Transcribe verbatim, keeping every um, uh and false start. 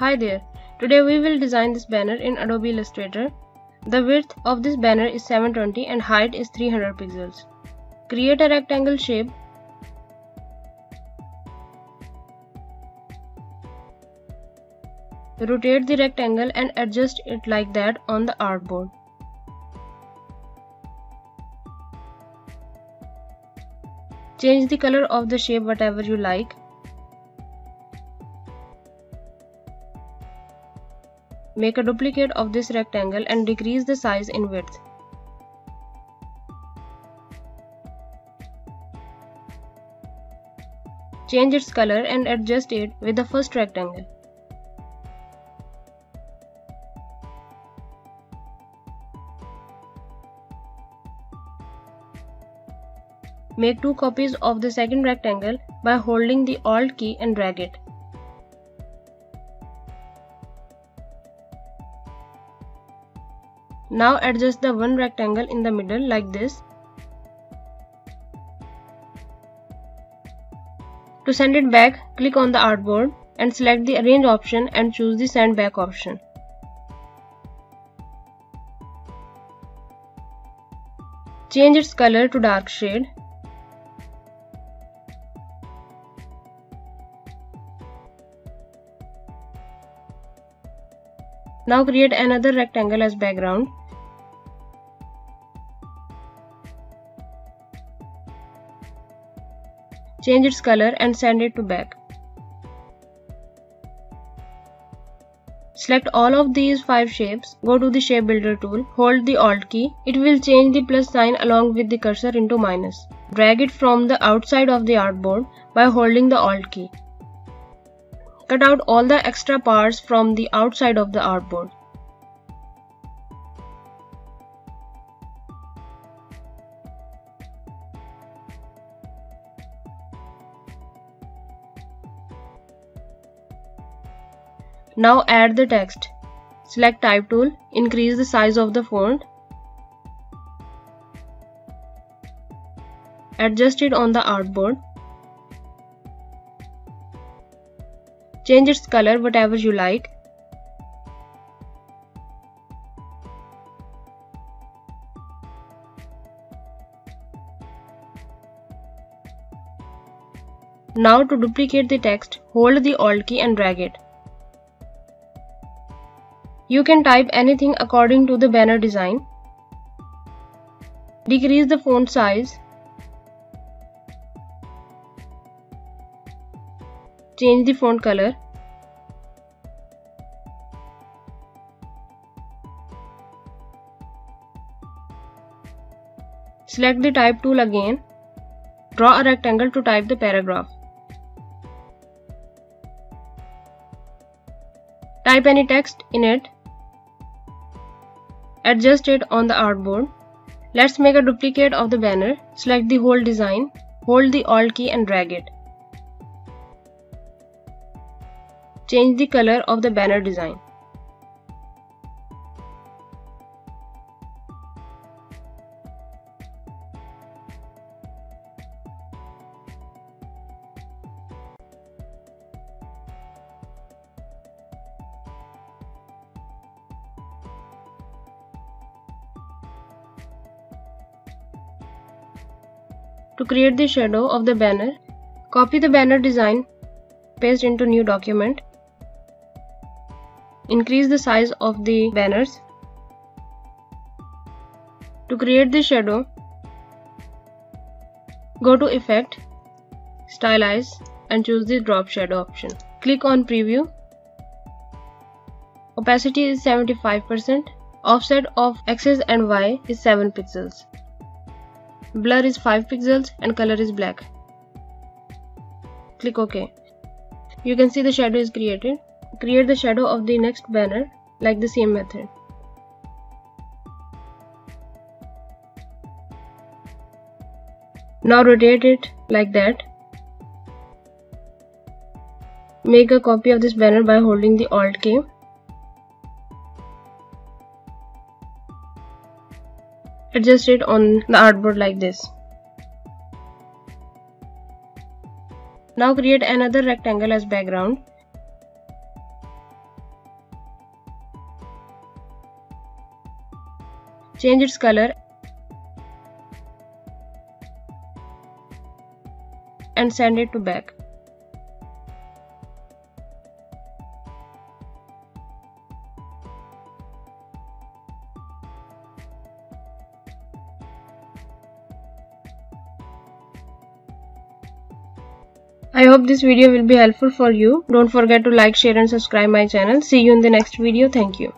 Hi there, today we will design this banner in Adobe Illustrator. The width of this banner is seven twenty and height is three hundred pixels. Create a rectangle shape. Rotate the rectangle and adjust it like that on the artboard. Change the color of the shape whatever you like. Make a duplicate of this rectangle and decrease the size in width. Change its color and adjust it with the first rectangle. Make two copies of the second rectangle by holding the Alt key and drag it. Now adjust the one rectangle in the middle like this. To send it back, click on the artboard and select the Arrange option and choose the Send Back option. Change its color to dark shade. Now create another rectangle as background. Change its color and send it to back. Select all of these five shapes, go to the shape builder tool, hold the Alt key, it will change the plus sign along with the cursor into minus. Drag it from the outside of the artboard by holding the Alt key. Cut out all the extra parts from the outside of the artboard. Now add the text. Select Type tool, increase the size of the font. Adjust it on the artboard. Change its color whatever you like. Now to duplicate the text, hold the Alt key and drag it. You can type anything according to the banner design. Decrease the font size. Change the font color. Select the Type tool again. Draw a rectangle to type the paragraph. Type any text in it. Adjust it on the artboard. Let's make a duplicate of the banner. Select the whole design. Hold the Alt key and drag it. Change the color of the banner design. To create the shadow of the banner, copy the banner design, paste into new document. Increase the size of the banners. To create the shadow, go to Effect, Stylize and choose the Drop Shadow option. Click on Preview. Opacity is seventy-five percent. Offset of X and Y is seven pixels. Blur is five pixels and color is black. Click OK. You can see the shadow is created. Create the shadow of the next banner like the same method. Now rotate it like that. Make a copy of this banner by holding the Alt key. Adjust it on the artboard like this. Now create another rectangle as background. change its color and send it to back. I hope this video will be helpful for you. Don't forget to like, share and subscribe my channel. See you in the next video. Thank you.